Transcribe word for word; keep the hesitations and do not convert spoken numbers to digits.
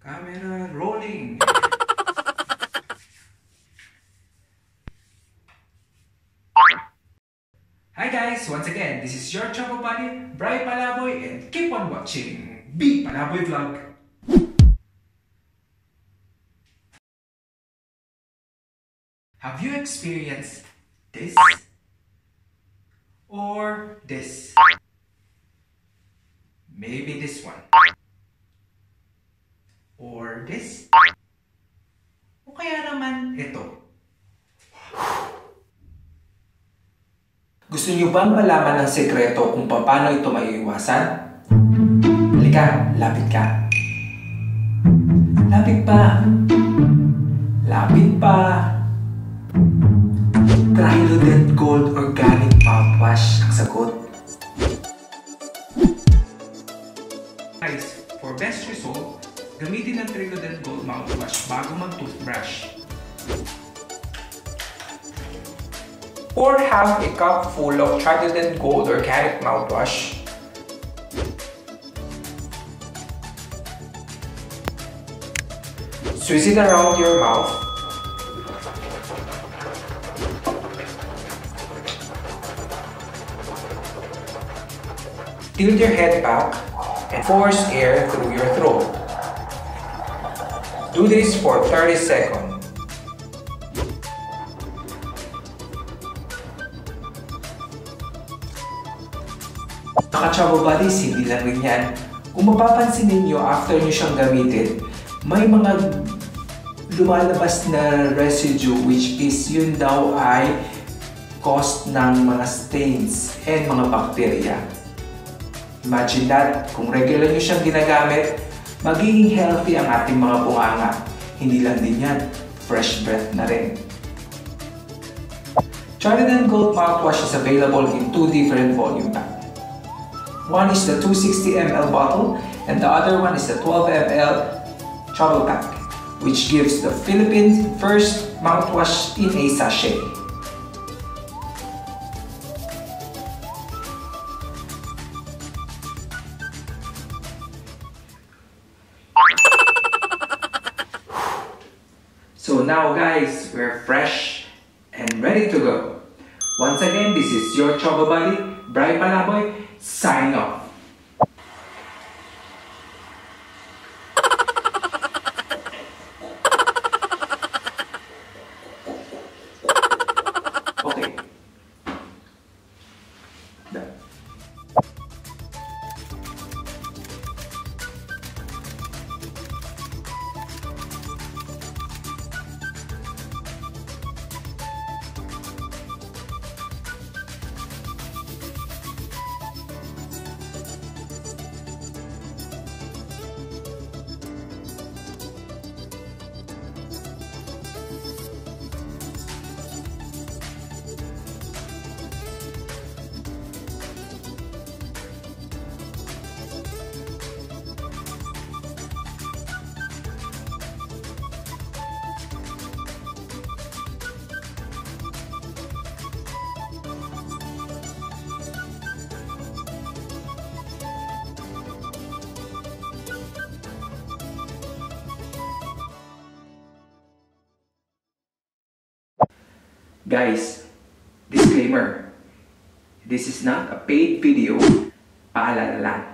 Camera rolling. Hi guys! Once again, this is your Choco Buddy, Bright Palaboy, and keep on watching B Palaboy Vlog. Have you experienced this or this? Maybe this one or this? O kaya naman ito. Gusto niyo bang malaman ng sekreto kung paano ito maiiwasan? Halika, lapit ka. Lapit pa. Lapit pa. Trilodent Gold Organic Mouthwash ang sagot. Guys, for best result, gamitin ang Trilodent Gold Mouthwash bago mag-toothbrush. Pour half a cup full of Trilodent Gold Organic Mouthwash. Swish it around your mouth. Tilt your head back and force air through your throat. Do this for thirty seconds. Mga Choco Buddies, hindi lang rin yan. Kung mapapansin ninyo after nyo siyang gamitin, may mga lumalabas na residue which is yun daw ay caused ng mga stains and mga bacteria. Imagine that, kung regular nyo siyang ginagamit, magiging healthy ang ating mga bunganga. Hindi lang din yan, fresh breath na rin. Trilodent Gold Mouthwash is available in two different volume packs. One is the two hundred sixty milliliter bottle and the other one is the twelve milliliter travel pack, which gives the Philippines first mouthwash in a sachet. So now guys, we're fresh and ready to go. Once again, this is your Choco Buddy, Bright Palaboy, signing off. Okay. Done. Guys, disclaimer, this is not a paid video, paalala lang.